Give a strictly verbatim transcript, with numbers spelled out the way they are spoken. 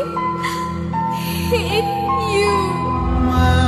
I hate you.